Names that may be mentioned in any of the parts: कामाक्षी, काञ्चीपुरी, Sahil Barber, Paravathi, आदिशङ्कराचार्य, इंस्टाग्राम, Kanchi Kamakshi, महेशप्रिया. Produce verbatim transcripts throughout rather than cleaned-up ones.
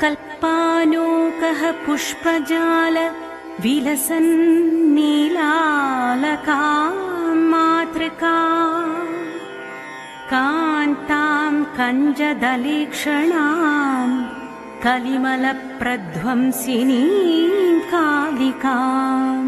कल्पालोकः पुष्पजाल विलसन् नीलालकां मातृका कान्तां कञ्जदलेक्षणां कलिमलप्रध्वंसिनीं कालिकां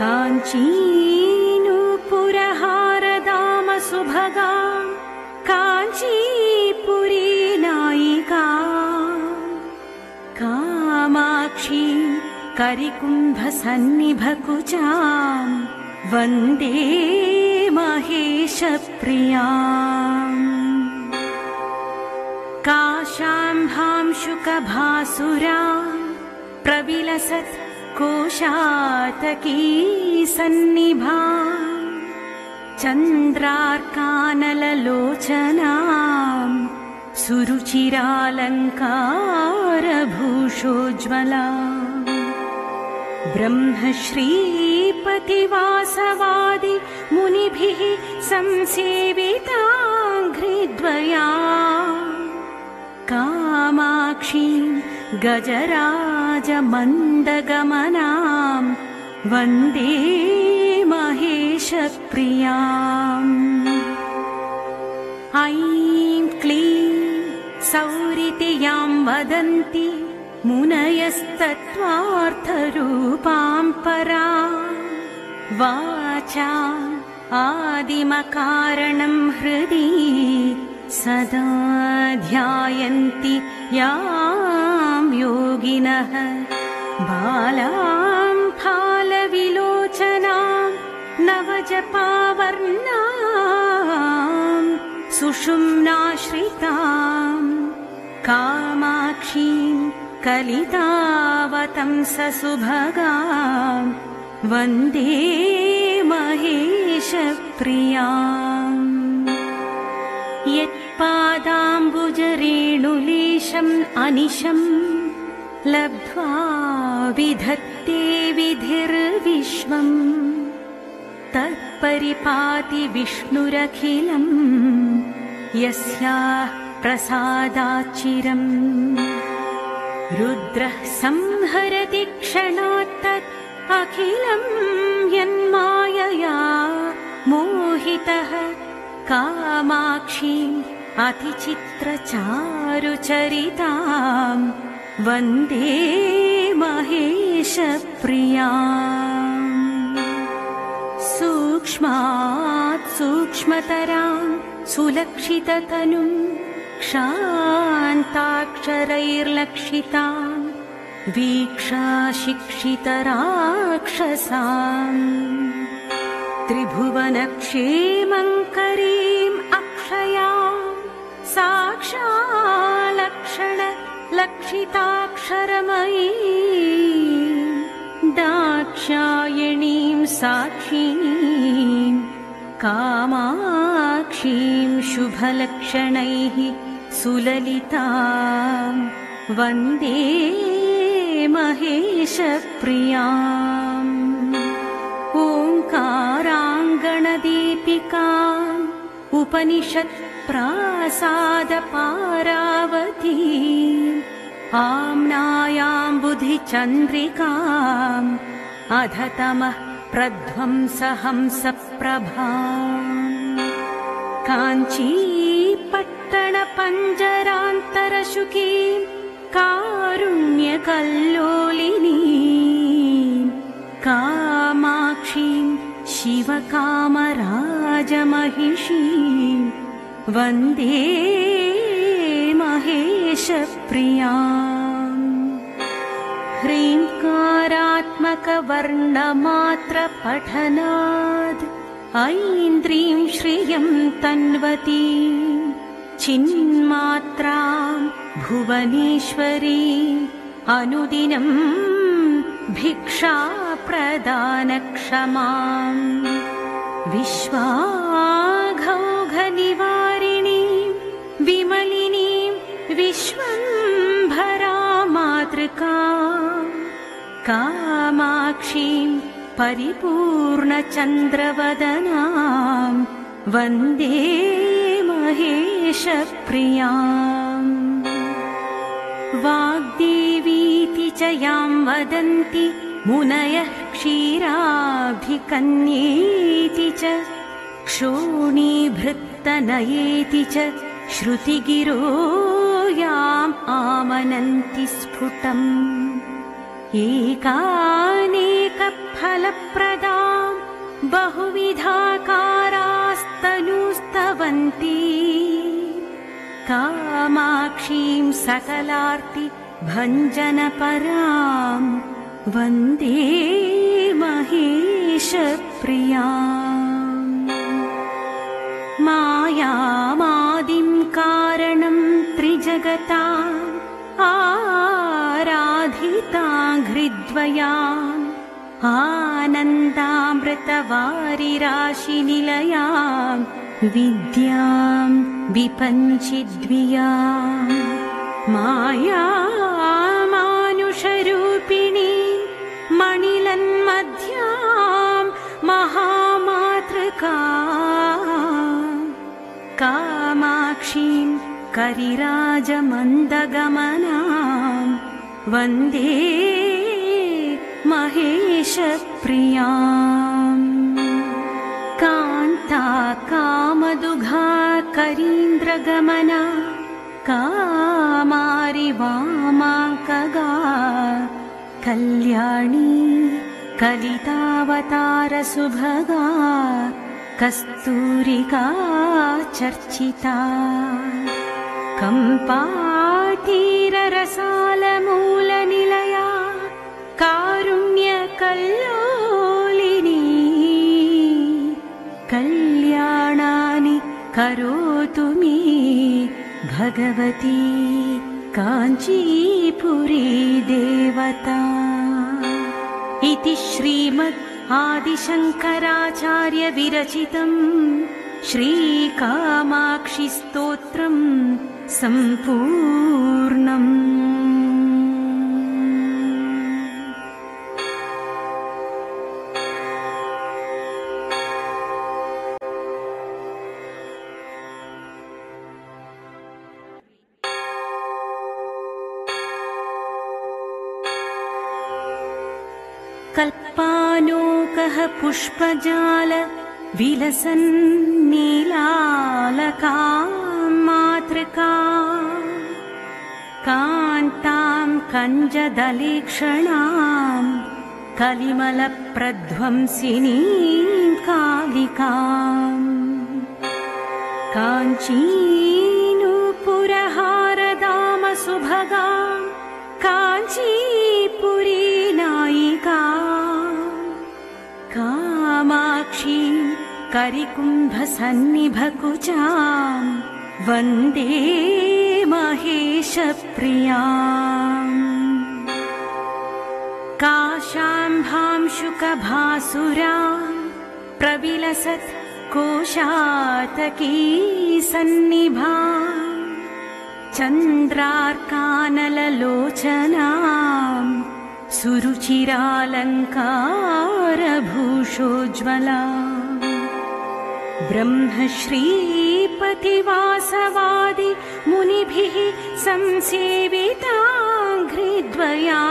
काञ्चीनूपुरहारदामसुभगा काञ्चीपुरी नायिका कामाक्षी करिकुम्भसन्निभकुचां वन्दे महेशप्रियां काशाम्भां शुकभासुरां प्रविलसत् कोशातकी सन्निभां चन्द्रार्कानललोचनां सुरुचिरालङ्कारभूषोज्ज्वलां ब्रह्मश्रीपतिवासवादि मुनिभिः संसेवितां घृद्वयां कामाक्षीं गजराजमन्दगमनां वन्दे महेशप्रियाम् ऐं क्लीं सौरिति यां वदन्ति मुनयस्तत्त्वार्थरूपां परां वाचा आदिमकारणं हृदि सदा ध्यायन्ति यां योगिनः बालां फालविलोचनां नवजपावर्णां सुषुम्नाश्रितां कामाक्षीं कलितावतं ससुभगां वन्दे महेशप्रियां यत्पादाम्बुजरेणुलेशम् अनिशं लब्ध्वा विधत्ते विधिर्विश्वं तत्परिपाति विष्णुरखिलं यस्याः प्रसादाच्चिरम् रुद्रः संहरति क्षणात् तत् अखिलं यन्मायया मोहितः कामाक्षीम् अतिचित्रचारुचरितां वन्दे महेशप्रियां सूक्ष्मात् सूक्ष्मतरां सुलक्षिततनुं शान्ताक्षरैर्लक्षितां वीक्षाशिक्षितराक्षसां त्रिभुवनक्षेमङ्करीम् अक्षयां साक्षालक्षणलक्षिताक्षरमयीं दाक्षायणीं साक्षिणीं कामाक्षीं शुभलक्षणैः सुललितां वन्दे महेशप्रियां ओङ्काराङ्गणदीपिकां उपनिषत् प्रासादपारावती आम्नायाम्बुधिचन्द्रिकां अधतमः प्रध्वंसहंसप्रभां काञ्चीपट्टणपञ्जरान्तरशुकीं कारुण्यकल्लोलिनीं कामाक्षीं शिवकामराजमहिषीं वन्दे महेशप्रियां ह्रीङ्कारात्मकवर्णमात्रपठनाद् ऐन्द्रीं श्रियं तन्वती चिन्मात्रां भुवनेश्वरी अनुदिनं भिक्षाप्रदानक्षमां विश्वाघौघनिवारिणीं विमलिनीं विश्वम्भरामातृकां कामाक्षीं परिपूर्णचन्द्रवदनां वन्दे महेशप्रियां वाग्देवीति च यां वदन्ति मुनयः क्षीराब्धिकन्येति च क्षोणीभृत्तनयेति च श्रुतिगिरो याम् आमनन्ति स्फुटम् एकानेकफलप्रदां बहुविधाकारास्तनुस्तवन्ति कामाक्षीं सकलार्ति भञ्जनपरां वन्दे महेशप्रियाम् मायामादिं कारणं त्रिजगतां आराधितां हृद्वयाम् आनन्दामृतवारिराशिनिलयाम् विद्यां विपञ्चिद्विया मायामानुषरूपिणी मणिलन्मध्यां महामातृका कामाक्षीं करिराजमन्दगमनां वन्दे महेशप्रियाम् कान्ता कामदुघा करीन्द्रगमना कामारि वामाकगा कल्याणी कलितावतारसुभगा कस्तूरिका चर्चिता कम्पातीररसालमूलनिलया कारुण्यकल्लोलिनी कल्याणानि करोतु मे भगवती काञ्चीपुरी देवता। इति श्रीमद् आदिशङ्कराचार्य विरचितम् श्रीकामाक्षि स्तोत्रम् सम्पूर्णम्। कल्पालोकः पुष्पजाल विलसन् नीलालकां मातृकां कान्तां कञ्जदलेक्षणां कलिमलप्रध्वंसिनीं कालिकां काञ्चीनूपुरहारदामसुभगा काञ्चीपुरी नायिका कामाक्षी करिकुम्भसन्निभकुचां वन्दे महेशप्रियाम् काशाम्भां शुकभासुरां प्रविलसत् कोशातकी सन्निभां चन्द्रार्कानललोचनां सुरुचिरालङ्कारभूषोज्ज्वला ब्रह्मश्रीपतिवासवादि मुनिभिः संसेवितां हृद्वया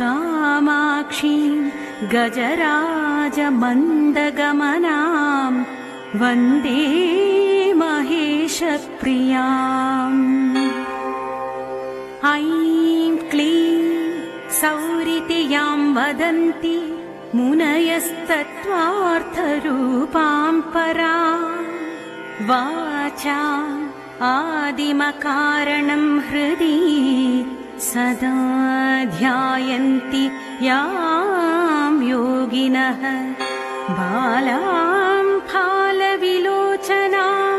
कामाक्षीं गजराजमन्दगमनां वन्दे महेशप्रियाम्। ऐं क्लीं सौरिति यां वदन्ति मुनयस्तत्त्वार्थरूपां परां वाचा आदिमकारणं हृदि सदा ध्यायन्ति यां योगिनः बालां फालविलोचनां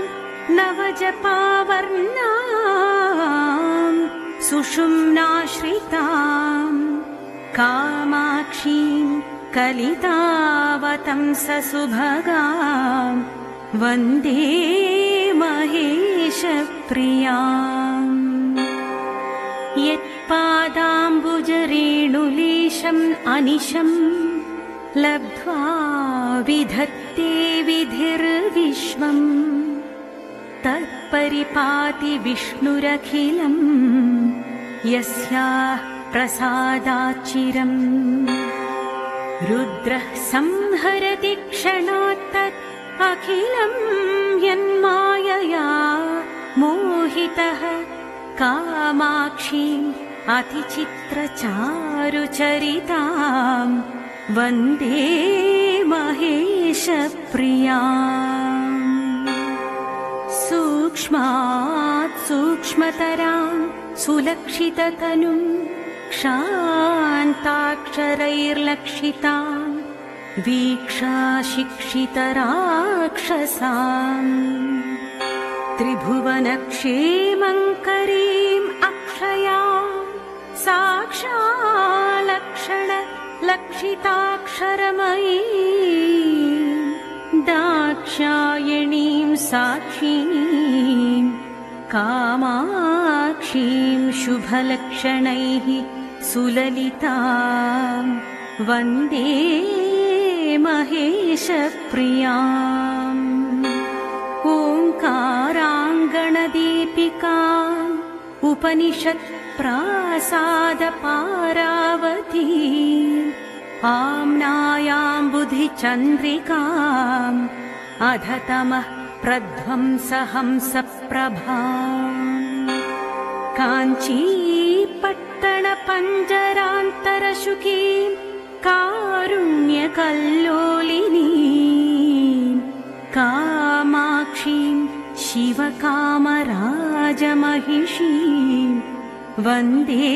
नवजपावर्णां सुषुम्नाश्रितां कामाक्षीं कलितावतं ससुभगां वन्दे महेशप्रियाम्। यत्पादाम्बुजरेणुलेशम् अनिशम् लब्ध्वा विधत्ते विधिर्विश्वम् तत् परिपाति विष्णुरखिलम् यस्याः प्रसादाच्चिरम् रुद्रः संहरति क्षणात्तत् अखिलम् यन्मायया मोहितः कामाक्षीं अतिचित्रचारुचरिताम् वन्दे महेशप्रियाम् सूक्ष्मात् सूक्ष्मतराम् सुलक्षिततनुम् क्षान्ताक्षरैर्लक्षिताम् वीक्षाशिक्षितराक्षसाम् त्रिभुवनक्षेमङ्करीम् अक्षया साक्षालक्षण लक्षिताक्षरमयी दाक्षायणीं साक्षीं कामाक्षीं शुभलक्षणैः सुललितां वन्दे महेशप्रियाम् ओङ्काराङ्गणदीपिकां उपनिषत् प्रासाद पारावती आम्नायाम्बुधिचन्द्रिकाम् अधतमः प्रध्वंसहंसप्रभाम् काञ्चीपट्टणपञ्जरान्तरशुकीम् कारुण्यकल्लोलिनीम् कामाक्षीम् शिवकामराजमहिषीम् वन्दे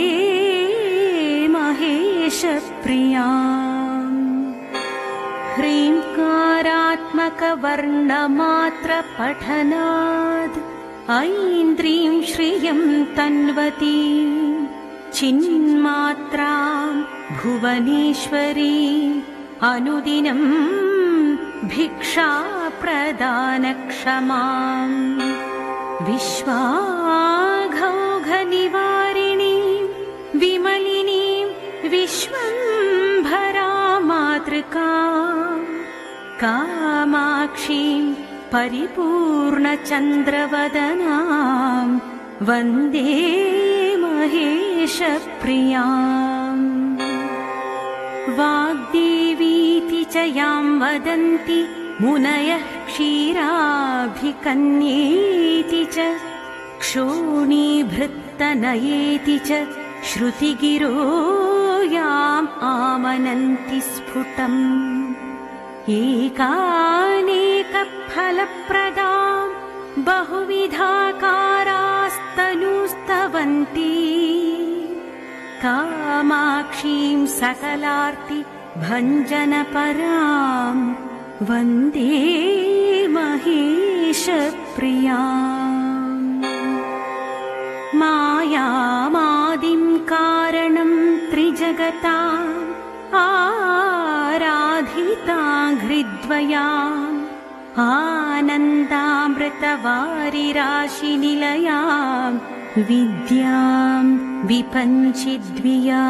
महेशप्रियाम् ह्रीङ्कारात्मकवर्णमात्रपठनाद् ऐन्द्रीं श्रियं तन्वती चिन्मात्रां भुवनेश्वरी अनुदिनं भिक्षाप्रदानक्षमाम् विश्वाघौघनिवारिणीं विमलिनीं विश्वम्भरामातृकाम् कामाक्षीं परिपूर्णचन्द्रवदनाम् वन्दे महेशप्रियाम् वाग्देवीति च यां वदन्ति मुनयः क्षीराभिकन्येति च क्षोणीभृत्तनयेति च श्रुतिगिरो याम् आमनन्ति स्फुटम् एकानेकफलप्रदां बहुविधाकारास्तनुस्तवन्ति कामाक्षीं सकलार्ति भञ्जनपराम् वन्दे महेशप्रियाम् मायामादिं कारणं त्रिजगताम् आराधितां हृद्वयाम् आनन्दामृतवारिराशिनिलयाम् विद्यां विपञ्चिद्विया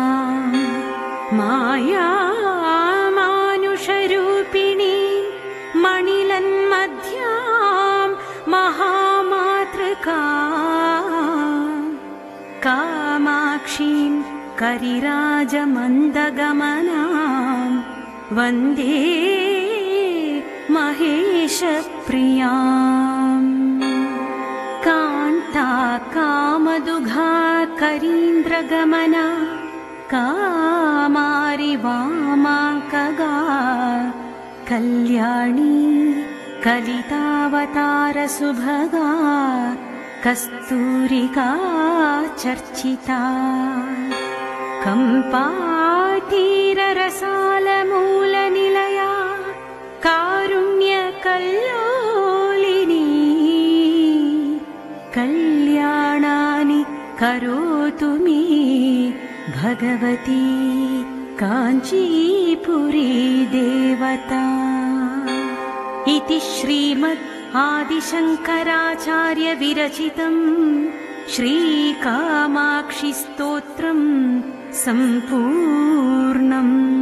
मायामानुषरूपिणी मणिलन्मध्यां महामातृका कामाक्षीं करिराजमन्दगमनां वन्दे महेशप्रियाम् कान्ता कामदुघा करीन्द्रगमना कामारि वामाङ्कगा कल्याणी कलितावतारसुभगा कस्तूरिका चर्चिता कम्पातीररसालमूलनिलया कारुण्यकल्लोलिनी कल्याणानि करोतु मे भगवती काञ्चीपुरी देवता इति श्रीमद् आदिशङ्कराचार्यविरचितम् श्रीकामाक्षिस्तोत्रम् सम्पूर्णम्।